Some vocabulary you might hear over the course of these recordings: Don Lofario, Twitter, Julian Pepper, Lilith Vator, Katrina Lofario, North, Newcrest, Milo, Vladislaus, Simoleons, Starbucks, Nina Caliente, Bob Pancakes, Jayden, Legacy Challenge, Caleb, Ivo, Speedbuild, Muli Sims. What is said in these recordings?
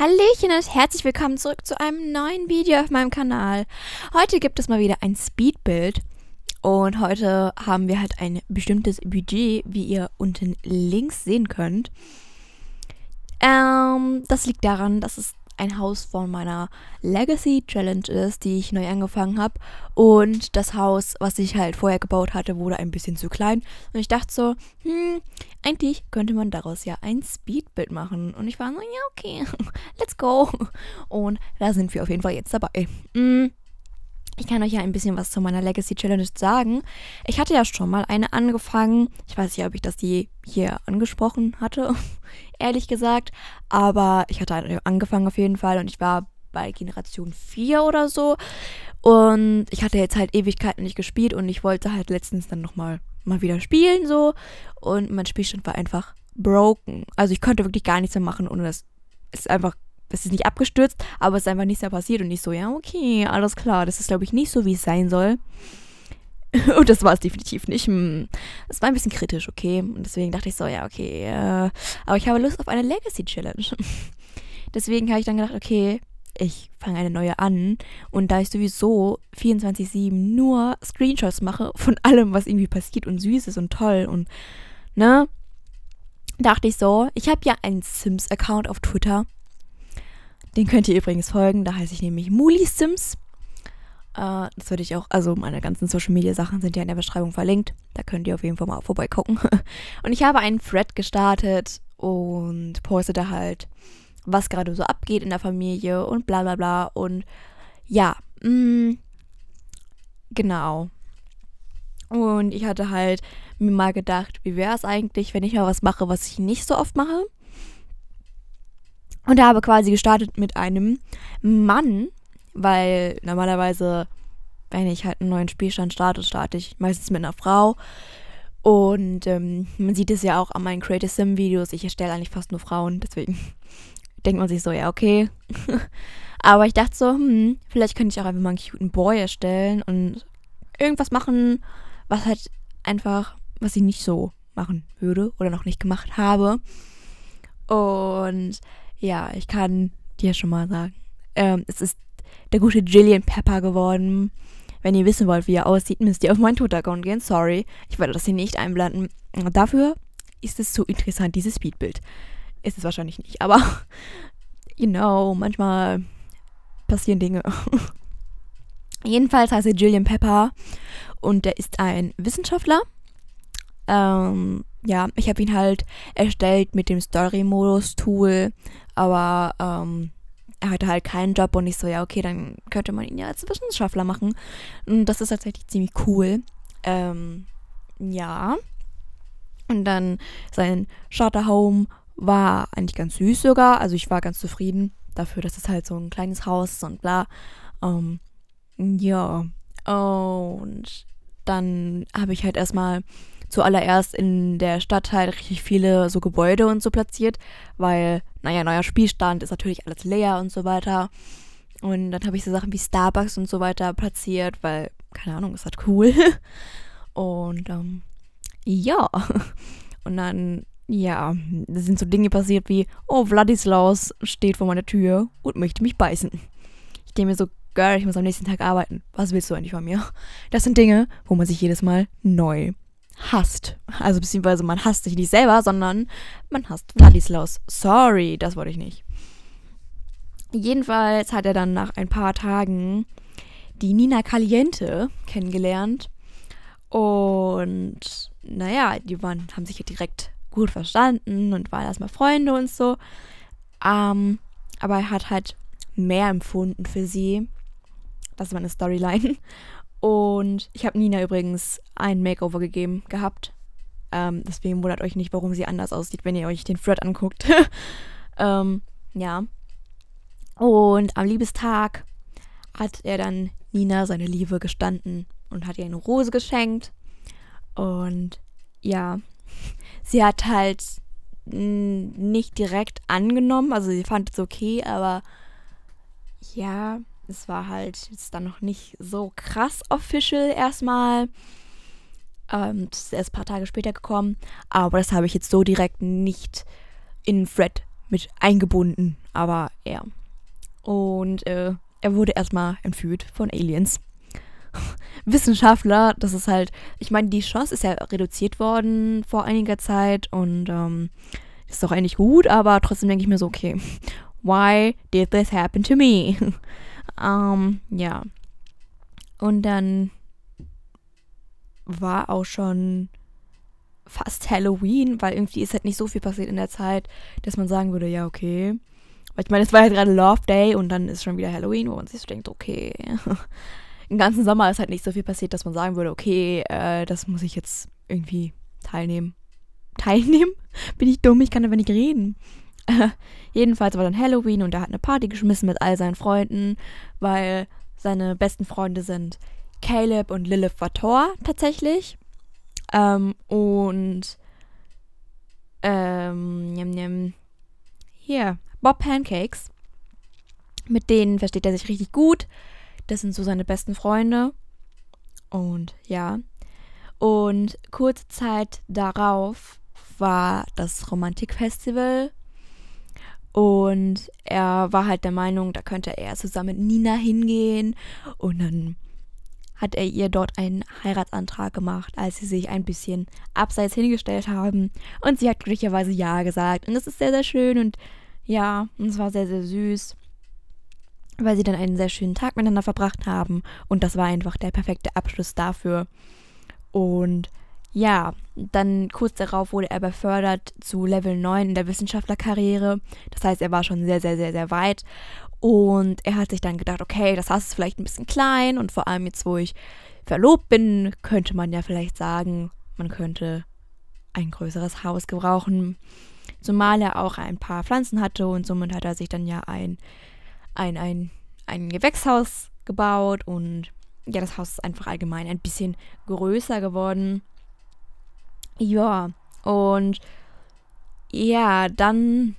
Hallöchen und herzlich willkommen zurück zu einem neuen Video auf meinem Kanal. Heute gibt es mal wieder ein Speedbuild und heute haben wir halt ein bestimmtes Budget, wie ihr unten links sehen könnt. Das liegt daran, dass es ein Haus von meiner Legacy Challenge ist, die ich neu angefangen habe, und das Haus, was ich halt vorher gebaut hatte, wurde ein bisschen zu klein und ich dachte so, eigentlich könnte man daraus ja ein Speedbuild machen und ich war so, ja okay, let's go, und da sind wir auf jeden Fall jetzt dabei. Ich kann euch ja ein bisschen was zu meiner Legacy Challenge sagen. Ich hatte ja schon mal eine angefangen. Ich weiß nicht, ob ich das hier angesprochen hatte, ehrlich gesagt. Aber ich hatte eine angefangen auf jeden Fall und ich war bei Generation 4 oder so. Und ich hatte jetzt halt Ewigkeiten nicht gespielt und ich wollte halt letztens dann nochmal wieder spielen so. Und mein Spielstand war einfach broken. Also ich konnte wirklich gar nichts mehr machen, ohne dass es einfach... Es ist nicht abgestürzt, aber es ist einfach nichts mehr passiert und ich so, ja, okay, alles klar. Das ist, glaube ich, nicht so, wie es sein soll. Und das war es definitiv nicht. Es war ein bisschen kritisch, okay. Und deswegen dachte ich so, ja, okay, aber ich habe Lust auf eine Legacy-Challenge. Deswegen habe ich dann gedacht, okay, ich fange eine neue an. Und da ich sowieso 24/7 nur Screenshots mache von allem, was irgendwie passiert und süß ist und toll und, ne, dachte ich so, ich habe ja einen Sims-Account auf Twitter. Den könnt ihr übrigens folgen, da heiße ich nämlich Muli Sims. Das würde ich auch, also meine ganzen Social Media Sachen sind ja in der Beschreibung verlinkt. Da könnt ihr auf jeden Fall mal vorbeigucken. Und ich habe einen Thread gestartet und poste da halt, was gerade so abgeht in der Familie und bla bla bla. Und ja, genau. Und ich hatte halt mir mal gedacht, wie wäre es eigentlich, wenn ich mal was mache, was ich nicht so oft mache. Und da habe quasi gestartet mit einem Mann, weil normalerweise, wenn ich halt einen neuen Spielstand starte, starte ich meistens mit einer Frau. Und man sieht es ja auch an meinen Creative Sim Videos, ich erstelle eigentlich fast nur Frauen, deswegen denkt man sich so, ja okay. Aber ich dachte so, vielleicht könnte ich auch einfach mal einen cuten Boy erstellen und irgendwas machen, was halt einfach, was ich nicht so machen würde oder noch nicht gemacht habe. Und ja, ich kann dir schon mal sagen, es ist der gute Julian Pepper geworden. Wenn ihr wissen wollt, wie er aussieht, müsst ihr auf meinen Twitter-Account gehen. Sorry, ich werde das hier nicht einblenden. Dafür ist es so interessant, dieses Speedbild. Ist es wahrscheinlich nicht, aber you know, manchmal passieren Dinge. Jedenfalls heißt er Julian Pepper und der ist ein Wissenschaftler. Ja, ich habe ihn halt erstellt mit dem Story-Modus-Tool, aber er hatte halt keinen Job und ich so, ja okay, dann könnte man ihn ja als Wissenschaftler machen. Und das ist tatsächlich ziemlich cool. Ja. Und dann sein Charterhome war eigentlich ganz süß sogar, also ich war ganz zufrieden dafür, dass es halt so ein kleines Haus ist und bla. Ja, und dann habe ich halt erstmal... Zuallererst in der Stadt halt richtig viele so Gebäude und so platziert, weil, naja, neuer Spielstand ist natürlich alles leer und so weiter. Und dann habe ich so Sachen wie Starbucks und so weiter platziert, weil, keine Ahnung, ist halt cool. Und, ja. Und dann, ja, da sind so Dinge passiert wie, oh, Vladislaus steht vor meiner Tür und möchte mich beißen. Ich denke mir so, Girl, ich muss am nächsten Tag arbeiten. Was willst du eigentlich von mir? Das sind Dinge, wo man sich jedes Mal neu hasst. Also beziehungsweise man hasst sich nicht selber, sondern man hasst Vladislaus. Sorry, das wollte ich nicht. Jedenfalls hat er dann nach ein paar Tagen die Nina Caliente kennengelernt. Und naja, die haben sich ja direkt gut verstanden und waren erstmal Freunde und so. Aber er hat halt mehr empfunden für sie. Das ist meine Storyline. Und ich habe Nina übrigens ein Makeover gegeben gehabt. Deswegen wundert euch nicht, warum sie anders aussieht, wenn ihr euch den Thread anguckt. Ja. Und am Liebestag hat er dann Nina seine Liebe gestanden und hat ihr eine Rose geschenkt. Und ja, sie hat halt nicht direkt angenommen. Also sie fand es okay, aber ja... Es war halt jetzt dann noch nicht so krass official erstmal. Das ist erst ein paar Tage später gekommen. Aber das habe ich jetzt so direkt nicht in Thread mit eingebunden, aber ja. Und er wurde erstmal entführt von Aliens. Wissenschaftler, das ist halt, ich meine, die Chance ist ja reduziert worden vor einiger Zeit und ist doch eigentlich gut, aber trotzdem denke ich mir so, okay, why did this happen to me? Ja. Und dann war auch schon fast Halloween, weil irgendwie ist halt nicht so viel passiert in der Zeit, dass man sagen würde, ja, okay. Weil ich meine, es war halt gerade Love Day und dann ist schon wieder Halloween, wo man sich so denkt, okay. Im ganzen Sommer ist halt nicht so viel passiert, dass man sagen würde, okay, das muss ich jetzt irgendwie teilnehmen. Teilnehmen? Bin ich dumm? Ich kann aber nicht reden. Jedenfalls war dann Halloween und er hat eine Party geschmissen mit all seinen Freunden, weil seine besten Freunde sind Caleb und Lilith Vator tatsächlich. Hier, Bob Pancakes. Mit denen versteht er sich richtig gut. Das sind so seine besten Freunde. Und ja. Und kurze Zeit darauf war das Romantikfestival. Und er war halt der Meinung, da könnte er zusammen mit Nina hingehen. Und dann hat er ihr dort einen Heiratsantrag gemacht, als sie sich ein bisschen abseits hingestellt haben. Und sie hat glücklicherweise ja gesagt. Und das ist sehr, sehr schön. Und ja, und es war sehr, sehr süß, weil sie dann einen sehr schönen Tag miteinander verbracht haben. Und das war einfach der perfekte Abschluss dafür. Und ja, dann kurz darauf wurde er befördert zu Level 9 in der Wissenschaftlerkarriere. Das heißt, er war schon sehr, sehr, sehr, sehr weit. Und er hat sich dann gedacht, okay, das Haus ist vielleicht ein bisschen klein. Und vor allem jetzt, wo ich verlobt bin, könnte man ja vielleicht sagen, man könnte ein größeres Haus gebrauchen. Zumal er auch ein paar Pflanzen hatte und somit hat er sich dann ja ein Gewächshaus gebaut und ja, das Haus ist einfach allgemein ein bisschen größer geworden. Ja, und ja, dann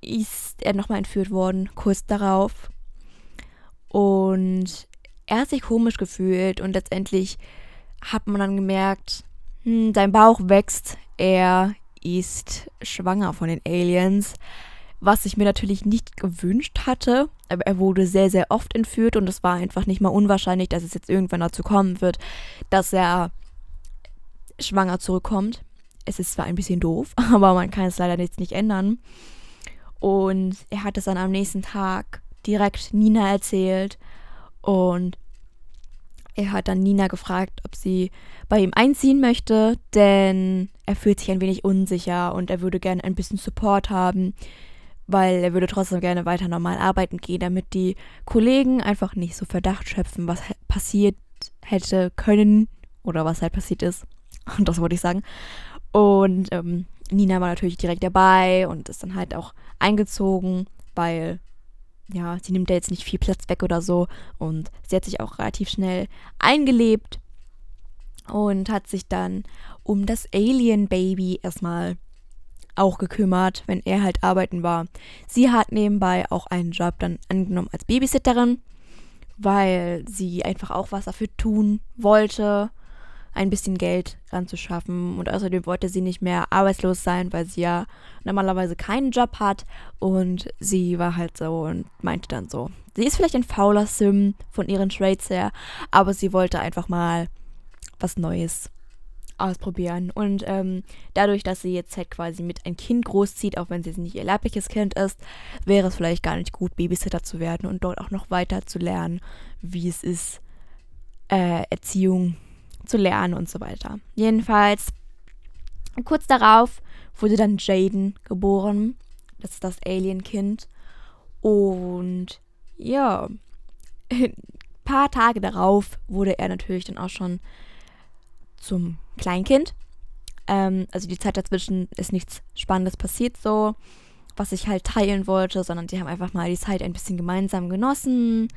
ist er nochmal entführt worden, kurz darauf. Und er hat sich komisch gefühlt und letztendlich hat man dann gemerkt, sein Bauch wächst, er ist schwanger von den Aliens. Was ich mir natürlich nicht gewünscht hatte, aber er wurde sehr, sehr oft entführt und es war einfach nicht mal unwahrscheinlich, dass es jetzt irgendwann dazu kommen wird, dass er schwanger zurückkommt. Es ist zwar ein bisschen doof, aber man kann es leider jetzt nicht ändern. Und er hat es dann am nächsten Tag direkt Nina erzählt und er hat dann Nina gefragt, ob sie bei ihm einziehen möchte, denn er fühlt sich ein wenig unsicher und er würde gerne ein bisschen Support haben, weil er würde trotzdem gerne weiter normal arbeiten gehen, damit die Kollegen einfach nicht so Verdacht schöpfen, was passiert hätte können oder was halt passiert ist. Und das wollte ich sagen. Und Nina war natürlich direkt dabei und ist dann halt auch eingezogen, weil ja, sie nimmt ja jetzt nicht viel Platz weg oder so. Und sie hat sich auch relativ schnell eingelebt und hat sich dann um das Alien-Baby erstmal auch gekümmert, wenn er halt arbeiten war. Sie hat nebenbei auch einen Job dann angenommen als Babysitterin, weil sie einfach auch was dafür tun wollte, ein bisschen Geld ranzuschaffen. Und außerdem wollte sie nicht mehr arbeitslos sein, weil sie ja normalerweise keinen Job hat. Und sie war halt so und meinte dann so, sie ist vielleicht ein fauler Sim von ihren Traits her, aber sie wollte einfach mal was Neues ausprobieren. Und dadurch, dass sie jetzt halt quasi mit ein Kind großzieht, auch wenn sie nicht ihr leibliches Kind ist, wäre es vielleicht gar nicht gut, Babysitter zu werden und dort auch noch weiter zu lernen, wie es ist, Erziehung zu lernen und so weiter. Jedenfalls, kurz darauf wurde dann Jayden geboren. Das ist das Alien-Kind. Und ja, ein paar Tage darauf wurde er natürlich dann auch schon zum Kleinkind. Also die Zeit dazwischen ist nichts Spannendes passiert so, was ich halt teilen wollte, sondern die haben einfach mal die Zeit ein bisschen gemeinsam genossen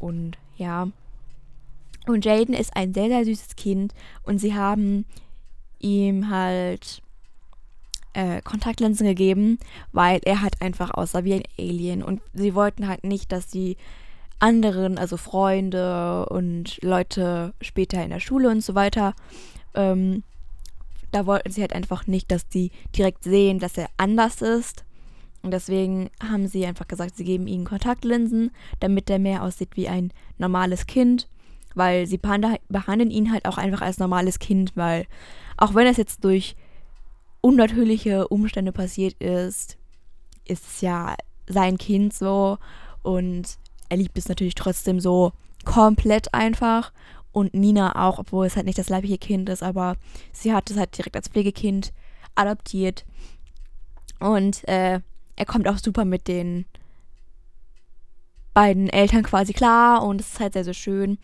und ja. Und Jayden ist ein sehr, sehr süßes Kind und sie haben ihm halt Kontaktlinsen gegeben, weil er halt einfach aussah wie ein Alien und sie wollten halt nicht, dass die anderen, also Freunde und Leute später in der Schule und so weiter, da wollten sie halt einfach nicht, dass die direkt sehen, dass er anders ist Und deswegen haben sie einfach gesagt, sie geben ihnen Kontaktlinsen, damit der mehr aussieht wie ein normales Kind. Weil sie behandeln ihn halt auch einfach als normales Kind, weil auch wenn es jetzt durch unnatürliche Umstände passiert ist, ist es ja sein Kind so und er liebt es natürlich trotzdem so komplett einfach. Und Nina auch, obwohl es halt nicht das leibliche Kind ist, aber sie hat es halt direkt als Pflegekind adoptiert. Und er kommt auch super mit den beiden Eltern quasi klar und es ist halt sehr, sehr schön.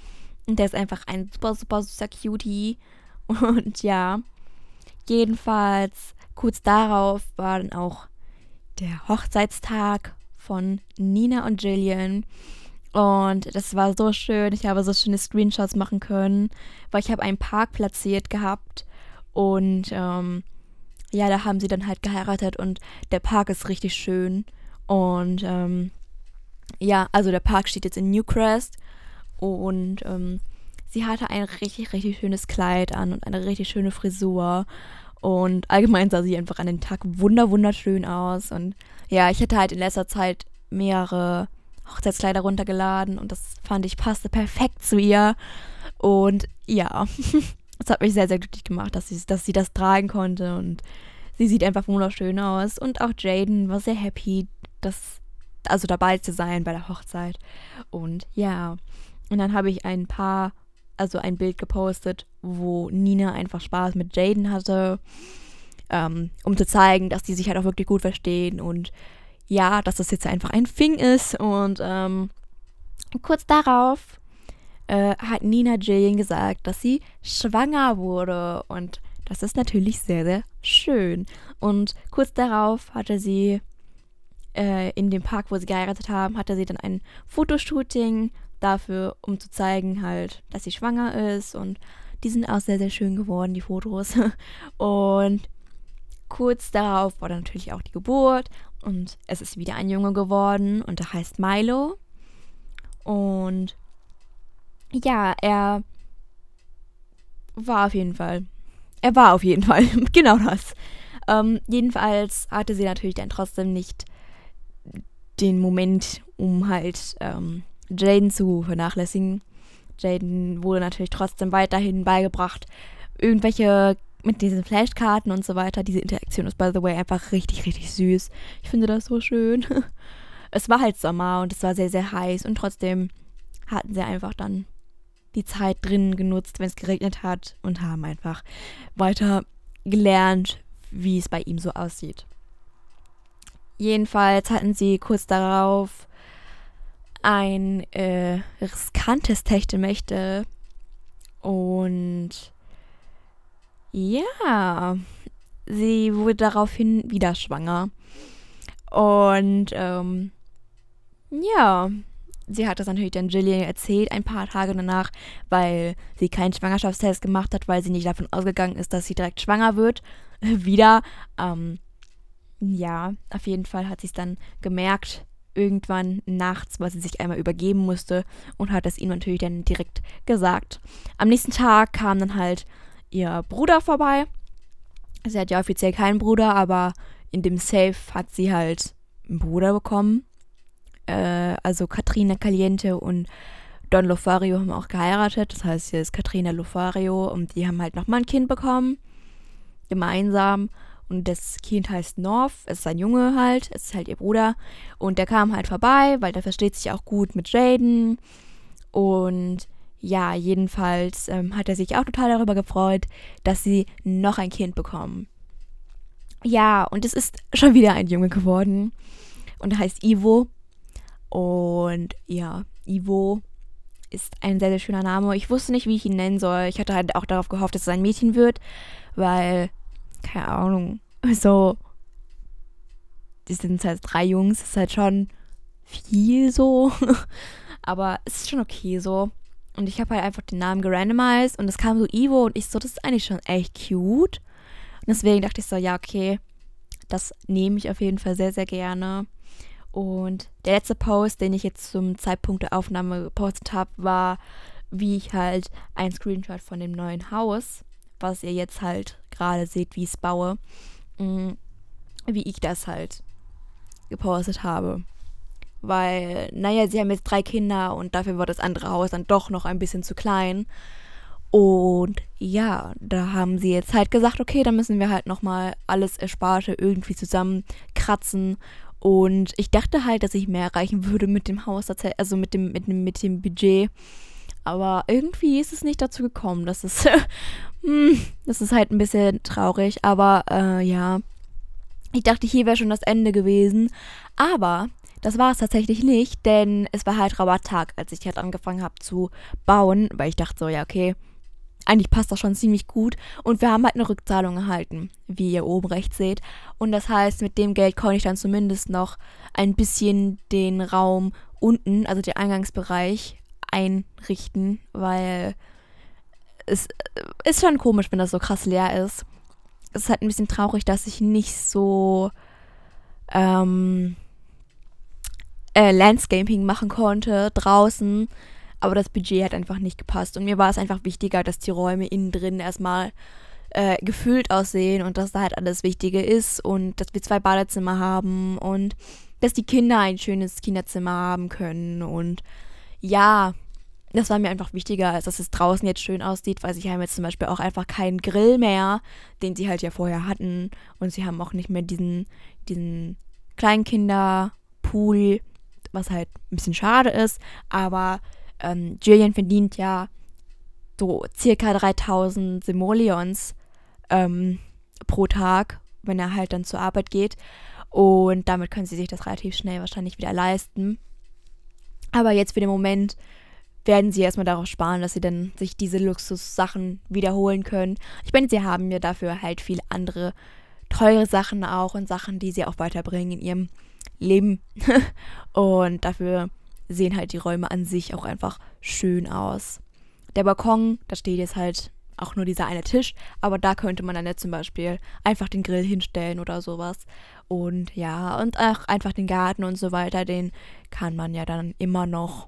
Und der ist einfach ein super, super süßer Cutie. Und ja, jedenfalls kurz darauf war dann auch der Hochzeitstag von Nina und Julian. Und das war so schön. Ich habe so schöne Screenshots machen können, weil ich habe einen Park platziert gehabt. Und ja, da haben sie dann halt geheiratet und der Park ist richtig schön. Und ja, also der Park steht jetzt in Newcrest. Und sie hatte ein richtig, richtig schönes Kleid an und eine richtig schöne Frisur. Und allgemein sah sie einfach an dem Tag wunderschön aus. Und ja, ich hatte halt in letzter Zeit mehrere Hochzeitskleider runtergeladen und das fand ich passte perfekt zu ihr. Und ja, es hat mich sehr, sehr glücklich gemacht, dass sie das tragen konnte. Und sie sieht einfach wunderschön aus. Und auch Jayden war sehr happy, also dabei zu sein bei der Hochzeit. Und ja, und dann habe ich ein Bild gepostet, wo Nina einfach Spaß mit Jayden hatte, um zu zeigen, dass die sich halt auch wirklich gut verstehen und ja, dass das jetzt einfach ein Fing ist. Und kurz darauf hat Nina Jayden gesagt, dass sie schwanger wurde und das ist natürlich sehr, sehr schön. Und kurz darauf hatte sie in dem Park, wo sie geheiratet haben, hatte sie dann ein Fotoshooting dafür, um zu zeigen halt, dass sie schwanger ist und die sind auch sehr, sehr schön geworden, die Fotos. Und kurz darauf war dann natürlich auch die Geburt und es ist wieder ein Junge geworden und der heißt Milo. Und ja, er war auf jeden Fall, genau das. Jedenfalls hatte sie natürlich dann trotzdem nicht den Moment, um halt Jayden zu vernachlässigen. Jayden wurde natürlich trotzdem weiterhin beigebracht, irgendwelche mit diesen Flashkarten und so weiter. Diese Interaktion ist, by the way, einfach richtig, richtig süß. Ich finde das so schön. Es war halt Sommer und es war sehr, sehr heiß und trotzdem hatten sie einfach dann die Zeit drinnen genutzt, wenn es geregnet hat und haben einfach weiter gelernt, wie es bei ihm so aussieht. Jedenfalls hatten sie kurz darauf ein riskantes Techtelmechtel und ja, sie wurde daraufhin wieder schwanger und ja, sie hat das natürlich dann Julian erzählt ein paar Tage danach, weil sie keinen Schwangerschaftstest gemacht hat, weil sie nicht davon ausgegangen ist, dass sie direkt schwanger wird. Wieder, ja, auf jeden Fall hat sie es dann gemerkt, irgendwann nachts, weil sie sich einmal übergeben musste und hat es ihm natürlich dann direkt gesagt. Am nächsten Tag kam dann halt ihr Bruder vorbei. Sie hat ja offiziell keinen Bruder, aber in dem Safe hat sie halt einen Bruder bekommen. Also Katrina Caliente und Don Lofario haben auch geheiratet. Das heißt, hier ist Katrina Lofario und die haben halt nochmal ein Kind bekommen. Gemeinsam. Und das Kind heißt North. Es ist ein Junge halt. Es ist halt ihr Bruder. Und der kam halt vorbei, weil der versteht sich auch gut mit Jayden. Und ja, jedenfalls hat er sich auch total darüber gefreut, dass sie noch ein Kind bekommen. Ja, und es ist schon wieder ein Junge geworden und heißt Ivo. Und ja, Ivo ist ein sehr, sehr schöner Name. Ich wusste nicht, wie ich ihn nennen soll. Ich hatte halt auch darauf gehofft, dass es ein Mädchen wird, weil, keine Ahnung, so, die sind halt 3 Jungs, ist halt schon viel so, aber es ist schon okay so. Und ich habe halt einfach den Namen gerandomized und es kam so Ivo und ich so, das ist eigentlich schon echt cute. Und deswegen dachte ich so, ja, okay, das nehme ich auf jeden Fall sehr, sehr gerne. Und der letzte Post, den ich jetzt zum Zeitpunkt der Aufnahme gepostet habe, war, wie ich halt ein Screenshot von dem neuen Haus, was ihr jetzt halt gerade seht, wie ich es baue, wie ich das halt gepostet habe. Weil, naja, sie haben jetzt 3 Kinder und dafür war das andere Haus dann doch noch ein bisschen zu klein. Und ja, da haben sie jetzt halt gesagt, okay, dann müssen wir halt nochmal alles Ersparte irgendwie zusammenkratzen. Und ich dachte halt, dass ich mehr erreichen würde mit dem Haus, also mit dem Budget. Aber irgendwie ist es nicht dazu gekommen. Das ist halt ein bisschen traurig. Aber ja, ich dachte, hier wäre schon das Ende gewesen. Aber das war es tatsächlich nicht, denn es war halt Rabatttag, als ich halt angefangen habe zu bauen, weil ich dachte so, ja okay, eigentlich passt das schon ziemlich gut und wir haben halt eine Rückzahlung erhalten, wie ihr oben rechts seht, und das heißt, mit dem Geld konnte ich dann zumindest noch ein bisschen den Raum unten, also den Eingangsbereich, einrichten, weil es ist schon komisch, wenn das so krass leer ist. Es ist halt ein bisschen traurig, dass ich nicht so Landscaping machen konnte draußen, aber das Budget hat einfach nicht gepasst und mir war es einfach wichtiger, dass die Räume innen drin erstmal gefüllt aussehen und dass da halt alles Wichtige ist und dass wir 2 Badezimmer haben und dass die Kinder ein schönes Kinderzimmer haben können und ja, das war mir einfach wichtiger, als dass es draußen jetzt schön aussieht, weil sie haben jetzt zum Beispiel auch einfach keinen Grill mehr, den sie halt ja vorher hatten und sie haben auch nicht mehr diesen Kleinkinderpool, was halt ein bisschen schade ist, aber Julian verdient ja so circa 3000 Simoleons pro Tag, wenn er halt dann zur Arbeit geht und damit können sie sich das relativ schnell wahrscheinlich wieder leisten. Aber jetzt für den Moment werden sie erstmal darauf sparen, dass sie dann sich diese Luxussachen wiederholen können. Ich meine, sie haben ja dafür halt viele andere teure Sachen auch und Sachen, die sie auch weiterbringen in ihrem Leben. Und dafür sehen halt die Räume an sich auch einfach schön aus. Der Balkon, da steht jetzt halt auch nur dieser eine Tisch, aber da könnte man dann jetzt zum Beispiel einfach den Grill hinstellen oder sowas. Und ja, und auch einfach den Garten und so weiter, den kann man ja dann immer noch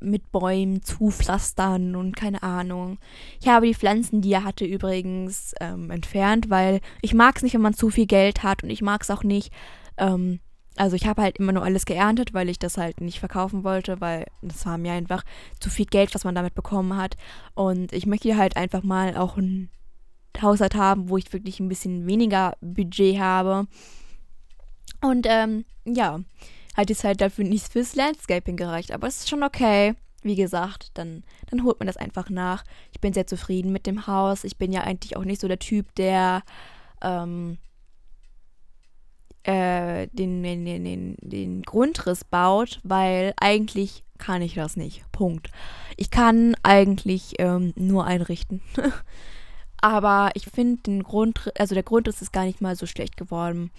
mit Bäumen zupflastern und keine Ahnung. Ich habe die Pflanzen, die er hatte, übrigens entfernt, weil ich mag es nicht, wenn man zu viel Geld hat und ich mag es auch nicht. Also ich habe halt immer nur alles geerntet, weil ich das halt nicht verkaufen wollte, weil das war mir einfach zu viel Geld, was man damit bekommen hat. Und ich möchte halt einfach mal auch einen Haushalt haben, wo ich wirklich ein bisschen weniger Budget habe. Und ja, hat jetzt halt dafür nichts fürs Landscaping gereicht, aber es ist schon okay. Wie gesagt, dann holt man das einfach nach. Ich bin sehr zufrieden mit dem Haus. Ich bin ja eigentlich auch nicht so der Typ, der den Grundriss baut, weil eigentlich kann ich das nicht. Punkt. Ich kann eigentlich nur einrichten. Aber ich finde den Grundriss, also der Grundriss ist gar nicht mal so schlecht geworden.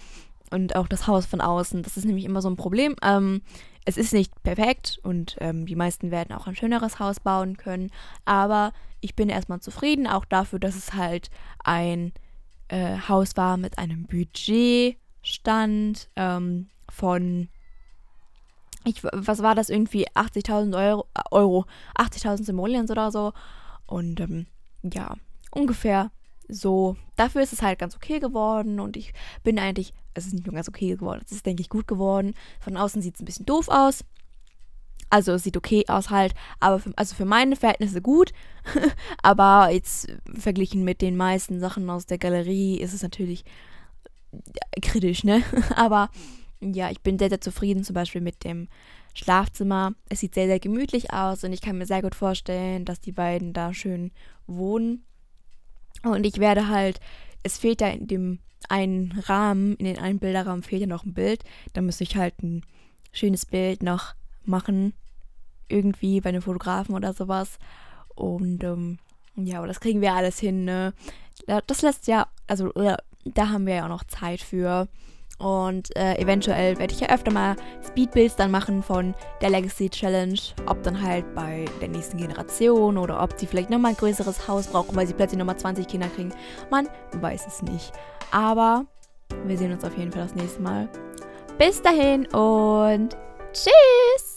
Und auch das Haus von außen, das ist nämlich immer so ein Problem. Es ist nicht perfekt und die meisten werden auch ein schöneres Haus bauen können. Aber ich bin erstmal zufrieden, auch dafür, dass es halt ein Haus war mit einem Budget. Stand von, was war das irgendwie, 80.000 Euro, 80.000 Simoleons oder so. Und ja, ungefähr so. Dafür ist es halt ganz okay geworden und ich bin eigentlich, es ist nicht nur ganz okay geworden, es ist, denke ich, gut geworden. Von außen sieht es ein bisschen doof aus. Also es sieht okay aus halt, aber für meine Verhältnisse gut. Aber jetzt verglichen mit den meisten Sachen aus der Galerie ist es natürlich kritisch, ne? Aber ja, ich bin sehr, sehr zufrieden zum Beispiel mit dem Schlafzimmer. Es sieht sehr, sehr gemütlich aus und ich kann mir sehr gut vorstellen, dass die beiden da schön wohnen. Und ich werde halt, es fehlt ja in dem einen Rahmen, in den einen Bilderrahmen fehlt ja noch ein Bild. Da müsste ich halt ein schönes Bild noch machen, irgendwie bei einem Fotografen oder sowas. Und ja, aber das kriegen wir alles hin, ne? Das lässt ja, also da haben wir ja auch noch Zeit für. Und eventuell werde ich ja öfter mal Speedbuilds dann machen von der Legacy Challenge. Ob dann halt bei der nächsten Generation oder ob sie vielleicht nochmal ein größeres Haus brauchen, weil sie plötzlich nochmal 20 Kinder kriegen. Man weiß es nicht. Aber wir sehen uns auf jeden Fall das nächste Mal. Bis dahin und tschüss!